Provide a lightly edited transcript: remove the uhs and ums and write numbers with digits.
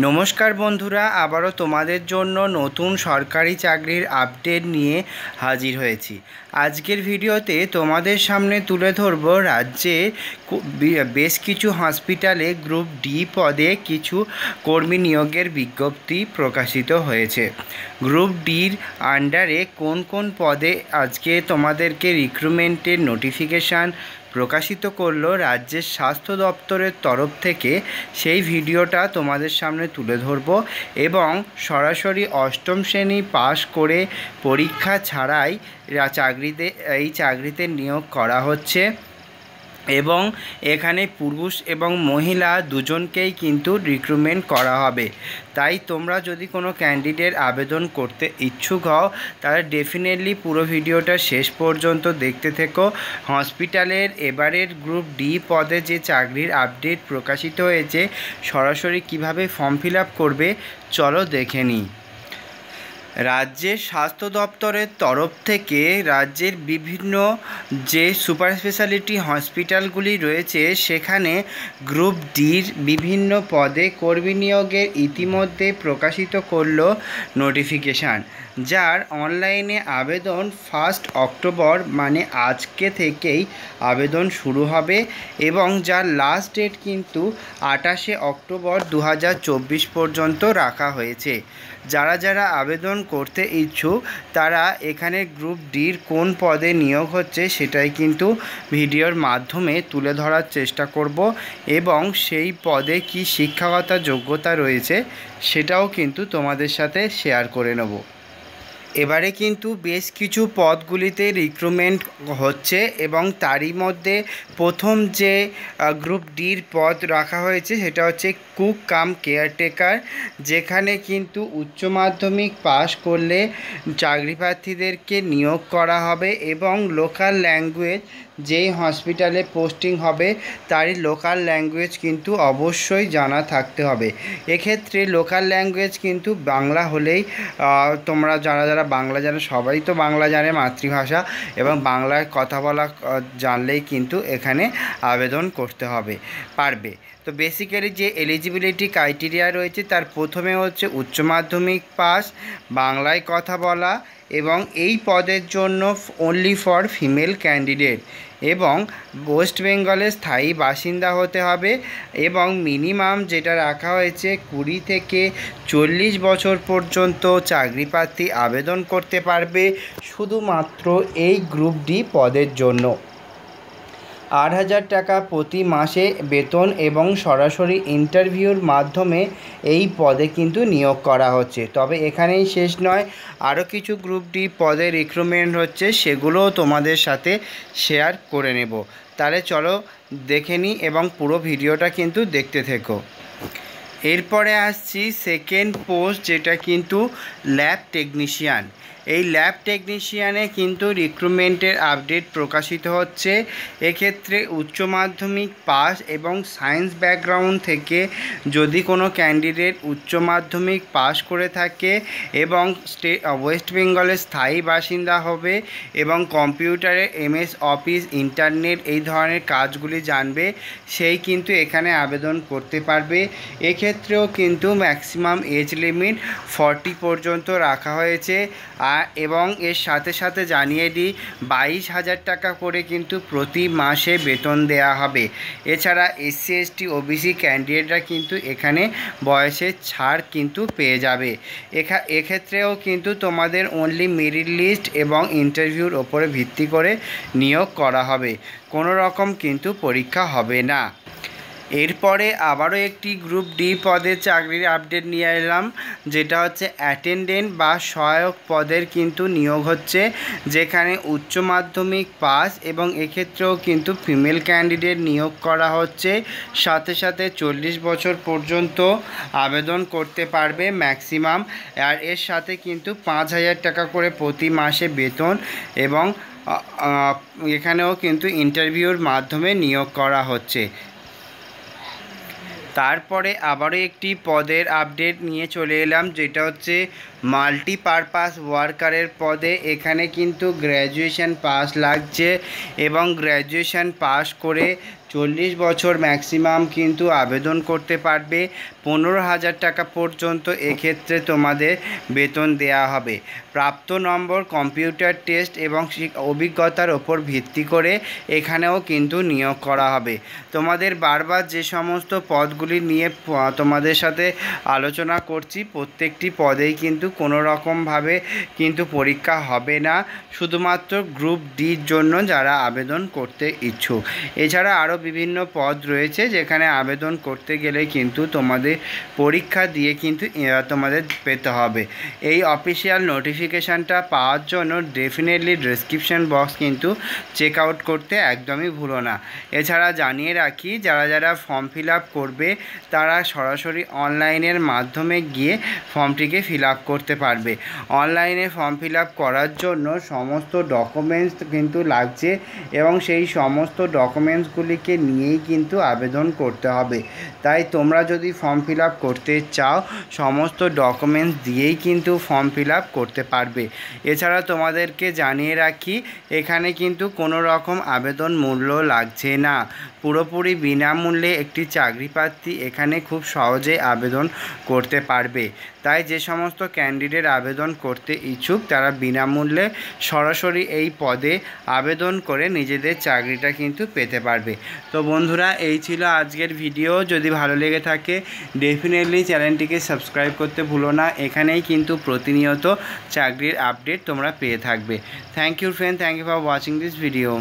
नमस्कार बंधुरा आबारो तोमादेर जोन्नो नतून सरकारी चाकरिर आपडेट निये हाजिर होयेछि। आजकेर भिडियोते तोमादेर सामने तुले धरब राज्ये बेश किछु हस्पिटाले ग्रुप डी पदे किछु कर्मी नियोगेर विज्ञप्ति प्रकाशित होयेछे। ग्रुप डिर आंडारे कोन कोन पदे आजके तोमादेरके रिक्रुटमेंटेर नोटिफिकेशन प्रकाशित करलो राज्य स्वास्थ्य दफ्तर तरफ थेके सेई भिडियोटा तोमादेर सामने तुले धरबो एवं सरासरि अष्टम श्रेणी पास करे परीक्षा छाड़ाई चाकरिते एई चाकरिते नियोग करा होच्छे एवं एखाने पुरुष एवं महिला दुजनकेई किन्तु रिक्रुटमेंट करा होबे। ताई तोमरा जदि कोनो कैंडिडेट आवेदन करते इच्छुक हओ ताहले डेफिनेटली पुरो भिडियोटा शेष पर्यन्त देखते थेको। हस्पिटालेर एबारेर ग्रुप डी पदे जे चाकरिर आपडेट प्रकाशित होयेछे सरासरि किभाबे फर्म फिल आप करबे चलो देखे निई। राज्य स्वास्थ्य दफ्तर तरफ थेके राज्य विभिन्न जे सुपार स्पेशलिटी हस्पिटालगुली रयेछे सेखाने ग्रुप डिर विभिन्न पदे कर्मी नियोगेर इतिमध्ये प्रकाशित करलो नोटिफिकेशन, जार अनलाइने आवेदन 1 अक्टोबर माने आजके थेकेई आवेदन शुरू होबे एवं जार लास्ट डेट किन्तु 28 अक्टोबर 2024 पर्यन्त रखा हयेछे। जारा जारा आवेदन करते इच्छुक तारा एखाने ग्रुप डिर कोन पदे नियोग होच्छे सेटाई किन्तु भिडियोर माध्यमे तुले धरार चेष्टा करब एवं सेई पदे की शिक्षागत योग्यता रयेछे सेटाओ किन्तु तोमादेर साथे शेयर करे नेब। एबारे किन्तु बेश किछु पदगुलिते रिक्रुटमेंट होच्छे एबं तारी मध्य प्रथम जे ग्रुप डिर पद रखा होयेछे सेटा होच्छे कुक कम केयारटेकार, जेखाने किन्तु उच्च माध्यमिक पास करले चाकरी प्रार्थीदेरके नियोग करा होबे एबं लोकल लैंगुएज जे हस्पिटाले पोस्टिंग होबे तारी लोकल लैंगुएज किन्तु अवश्यई जाना थाकते होबे। एई क्षेत्रे लोकल लैंगुएज किन्तु बांगला होलेई तोमरा जारा जारा बांगला जाने सबाई तो बांगला जाने मातृभाषा एवं बांगलार कथा बला जानलेई किन्तु एखाने आवेदन करते होबे पारबे। तो बेसिकली जे एलिजिबिलिटी क्राइटेरिया रयेछे तार प्रथमे होच्छे उच्च माध्यमिक पास, बांगलाय कथा बला एवं एई पदेर जोन्नो ओनलि फर फिमेल कैंडिडेट एवं वेस्ट बेंगले स्थायी बासिंदा होते हबे एवं मिनिमाम जेटा रखा होयेछे 20 থেকে 40 बछर पर्यन्त चाकरी प्रार्थी आवेदन करते पारबे शुधुमात्र एई ग्रुप डी पदेर जोन्नो। 8,000 টাকা प्रति मासे वेतन एवं सरासरि इंटरव्यूर माध्यमे एई पदे किन्तु नियोग करा होच्छे। तबे एखानेई शेष नय, आरो किछु ग्रुप डी पदे रिक्रुटमेंट होच्छे सेगुलो तोमादेर साथे शेयर करे नेब। ताहले चलो देखे नि एवं पुरो भिडियोटा किन्तु देखते थेको। एरपरे आसछि सेकेंड पोस्ट जेटा किन्तु लैब टेक्निशियान। এই ল্যাব টেকনিশিয়ানে কিন্তু রিক্রুটমেন্টের আপডেট প্রকাশিত হচ্ছে। এক্ষেত্রে উচ্চ মাধ্যমিক পাস এবং সায়েন্স ব্যাকগ্রাউন্ড থেকে যদি কোনো ক্যান্ডিডেট উচ্চ মাধ্যমিক পাস করে থাকে এবং ওয়েস্ট বেঙ্গলের স্থায়ী বাসিন্দা হবে এবং কম্পিউটারে MS অফিস ইন্টারনেট এই ধরনের কাজগুলি জানবে সেই কিন্তু এখানে আবেদন করতে পারবে। এক্ষেত্রেও কিন্তু ম্যাক্সিমাম এজ লিমিট 40 পর্যন্ত রাখা হয়েছে। एवं एर साथे साथे जानिए दी 22,000 টাকা करे किन्तु प्रति मासे वेतन देया हबे। एछाड़ा SC ST OBC कैंडिडेटरा किन्तु एखाने बयसे छाड़ किन्तु पेये जाबे। एक्षेत्रेओ किन्तु तोमादेर ओनलि मेरिट लिस्ट एवं इंटरव्यूर ओपरे भित्ति करे नियोग करा हबे, कोनो रकम किन्तु परीक्षा हबे ना। एरपरे आबारो एकटी ग्रुप डी पदे चाकरिर आपडेट निये एलाम जेटा होच्छे अटेंडेंट बा सहायक पदेर किन्तु नियोग होच्छे, जेखाने उच्च माध्यमिक पास एवं एई क्षेत्रेओ किन्तु फिमेल कैंडिडेट नियोग करा होच्छे। साथे साथे 40 बछर पर्यन्त आवेदन करते पारबे मैक्सिमाम, आर एर साथे किन्तु 5,000 টাকা करे प्रति मासे वेतन एवं एखानेओ किन्तु इंटरव्यूर माध्यमे नियोग करा होच्छे। तारपरे आबारो एकटी पदेर आपडेट निये चले एलाम जेटा होच्छे माल्टीपारपास वार्कारेर पदे। एखाने किन्तु ग्र्याजुएशन पास लागछे एवं ग्र्याजुएशन पास करे চল্লিশ বছর ম্যাক্সিমাম কিন্তু আবেদন করতে পারবে। 15,000 টাকা পর্যন্ত এক্ষেত্রে তোমাদের বেতন দেয়া হবে। প্রাপ্ত নম্বর, কম্পিউটার টেস্ট এবং অভিজ্ঞতার ওপর ভিত্তি করে এখানেও কিন্তু নিয়োগ করা হবে। তোমাদের বারবার যে সমস্ত পদগুলি নিয়ে তোমাদের সাথে আলোচনা করছি, প্রত্যেকটি পদেই কিন্তু কোনো রকমভাবে কিন্তু পরীক্ষা হবে না, শুধুমাত্র গ্রুপ ডির জন্য যারা আবেদন করতে ইচ্ছুক। এছাড়া আরও বিভিন্ন পদ রয়েছে যেখানে আবেদন করতে গেলে কিন্তু তোমাদের পরীক্ষা দিয়ে কিন্তু তোমাদের পেতে হবে। এই অফিসিয়াল নোটিফিকেশানটা পাওয়ার জন্য ডেফিনেটলি ডেসক্রিপশান বক্স কিন্তু চেক আউট করতে একদমই ভুলো না। এছাড়া জানিয়ে রাখি, যারা যারা ফর্ম ফিল আপ করবে তারা সরাসরি অনলাইনের মাধ্যমে গিয়ে ফর্মটিকে ফিল আপ করতে পারবে। অনলাইনে ফর্ম ফিল আপ করার জন্য সমস্ত ডকুমেন্টস কিন্তু লাগছে এবং সেই সমস্ত ডকুমেন্টসগুলিকে নিয়েই কিন্তু আবেদন করতে হবে। তাই তোমরা যদি ফর্ম ফিল আপ করতে চাও, সমস্ত ডকুমেন্টস দিয়েই কিন্তু ফর্ম ফিল আপ করতে পারবে। এছাড়া তোমাদেরকে জানিয়ে রাখি, এখানে কিন্তু কোনো রকম আবেদন মূল্য লাগছে না, পুরোপুরি বিনামূল্যে একটি চাকরি প্রার্থী এখানে খুব সহজে আবেদন করতে পারবে। তাই যে সমস্ত ক্যান্ডিডেট আবেদন করতে ইচ্ছুক তারা বিনামূল্যে সরাসরি এই পদে আবেদন করে নিজেদের চাকরিটা কিন্তু পেতে পারবে। তো বন্ধুরা, এই ছিল আজকের ভিডিও। যদি ভালো লেগে থাকে ডেফিনেটলি চ্যানেলটিকে সাবস্ক্রাইব করতে ভুলো না। এখানেই কিন্তু প্রতিনিয়ত চাকরির আপডেট তোমরা পেয়ে থাকবে। Thank you friend, thank you for watching this video.